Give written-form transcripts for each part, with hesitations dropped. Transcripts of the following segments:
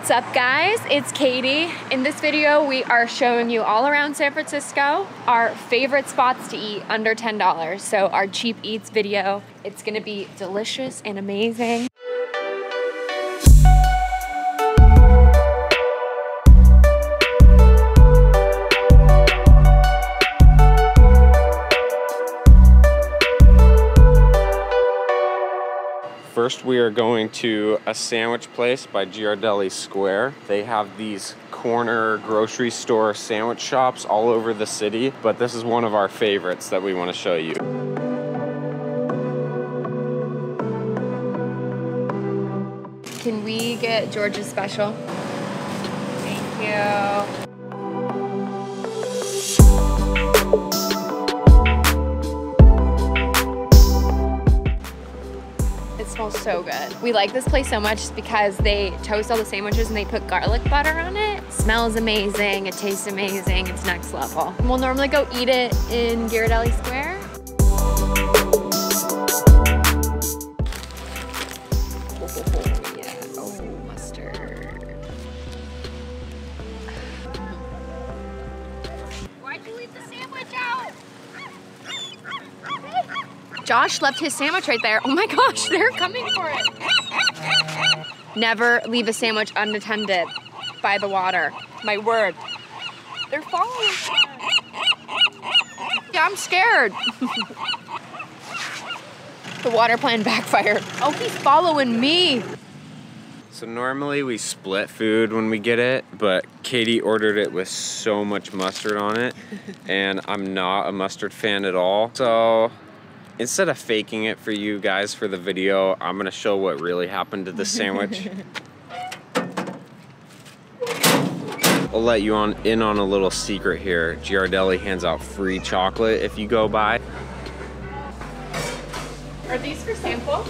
What's up guys, it's Katie. In this video, we are showing you all around San Francisco our favorite spots to eat under $10. So our cheap eats video, it's gonna be delicious and amazing. First, we are going to a sandwich place by Ghirardelli Square. They have these corner grocery store sandwich shops all over the city, but this is one of our favorites that we want to show you. Can we get George's special? Thank you. So good. We like this place so much because they toast all the sandwiches and they put garlic butter on it. It smells amazing, it tastes amazing, it's next level. We'll normally go eat it in Ghirardelli Square. Oh, yeah. Oh, mustard. Why'd you leave the sandwich out? Josh left his sandwich right there. Oh my gosh, they're coming for it. Never leave a sandwich unattended by the water. My word. They're following us. Yeah, I'm scared. The water plan backfired. Oh, he's following me. So normally we split food when we get it, but Katie ordered it with so much mustard on it, and I'm not a mustard fan at all. So instead of faking it for you guys for the video, I'm gonna show what really happened to this sandwich. I'll let you in on a little secret here. Ghirardelli hands out free chocolate if you go by. Are these for samples?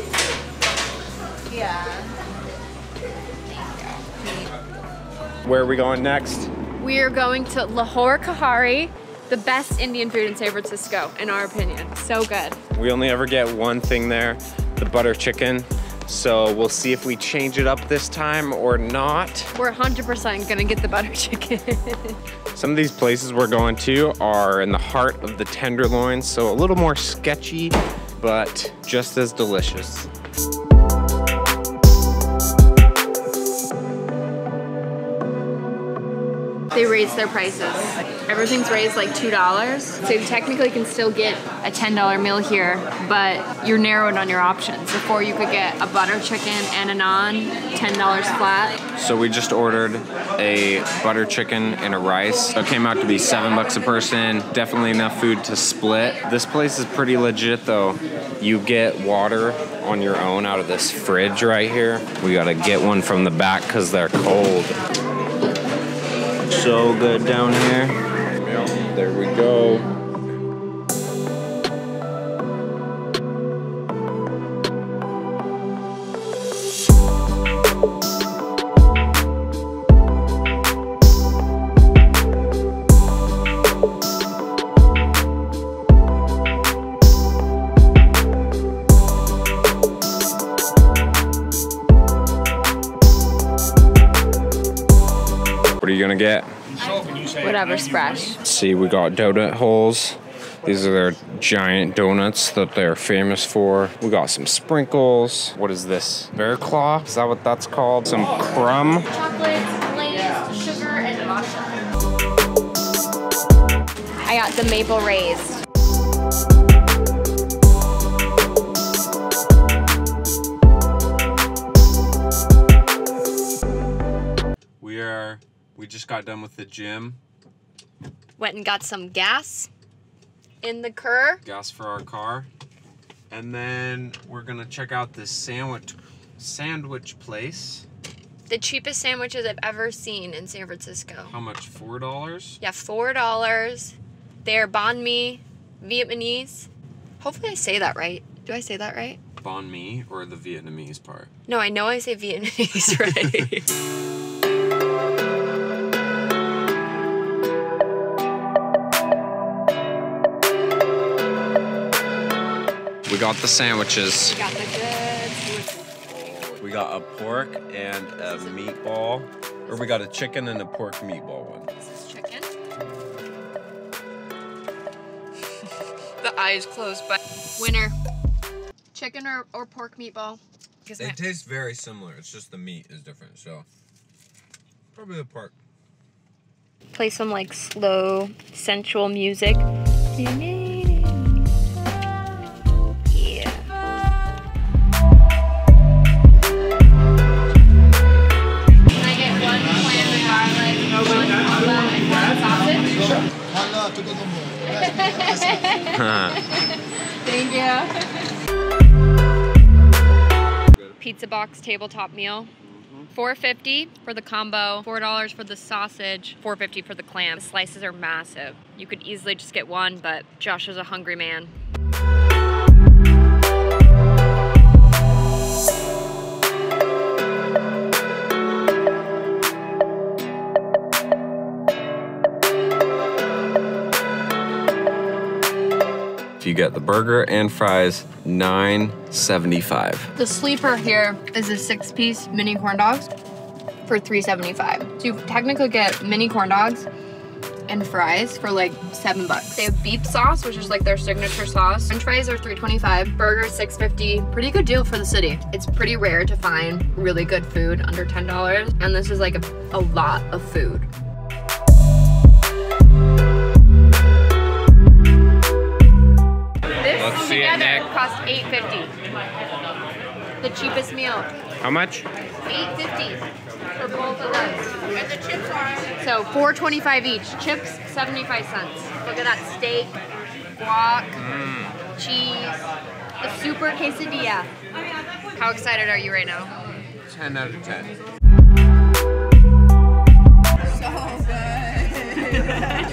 Yeah. Where are we going next? We are going to Lahore Karahi, the best Indian food in San Francisco, in our opinion. So good. We only ever get one thing there, the butter chicken. So we'll see if we change it up this time or not. We're 100% gonna get the butter chicken. Some of these places we're going to are in the heart of the Tenderloin, so a little more sketchy, but just as delicious. They raised their prices. Everything's raised like $2. So you technically can still get a $10 meal here, but you're narrowed on your options. Before you could get a butter chicken and a naan, $10 flat. So we just ordered a butter chicken and a rice. So it came out to be $7 a person. Definitely enough food to split. This place is pretty legit though. You get water on your own out of this fridge right here. We gotta get one from the back because they're cold. So good down here. There we go. What are you gonna get? Whatever, splash. See, we got donut holes. These are their giant donuts that they're famous for. We got some sprinkles. What is this? Bear claw? Is that what that's called? Some crumb. Chocolate, glaze, sugar, and matcha. I got the maple raised. We just got done with the gym. Went and got some gas in the car. Gas for our car. And then we're gonna check out this sandwich place. The cheapest sandwiches I've ever seen in San Francisco. How much, $4? Yeah, $4. They're banh mi, Vietnamese. Hopefully I say that right. Do I say that right? Banh mi or the Vietnamese part? No, I know I say Vietnamese right. We got the sandwiches. We got the goods. We got a pork and a meatball, or we got a chicken and a pork meatball one. This is chicken. The eyes closed, but winner. Chicken or pork meatball. They taste very similar. It's just the meat is different, so probably the pork. Play some like slow, sensual music. Thank you. Pizza box tabletop meal. $4.50 for the combo, $4 for the sausage, $4.50 for the clam. The slices are massive. You could easily just get one, but Josh is a hungry man. You get the burger and fries, $9.75. The sleeper here is a 6-piece mini corn dogs for $3.75. So you technically get mini corn dogs and fries for like $7. They have beef sauce, which is like their signature sauce. French fries are $3.25, burger $6.50. Pretty good deal for the city. It's pretty rare to find really good food under $10, and this is like a lot of food. Together cost $8.50. The cheapest meal. How much? $8.50 for both of those. And the chips are? So $4.25 each. Chips, 75 cents. Look at that steak, guac, cheese, a super quesadilla. How excited are you right now? 10 out of 10. So good.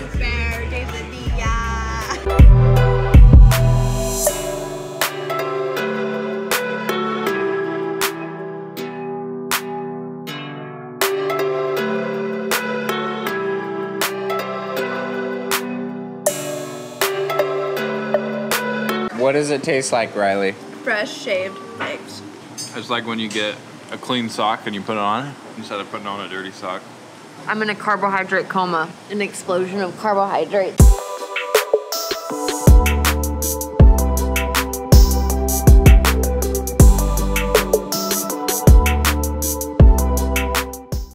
What does it taste like, Riley? Fresh shaved eggs. It's like when you get a clean sock and you put it on instead of putting on a dirty sock. I'm in a carbohydrate coma, an explosion of carbohydrates.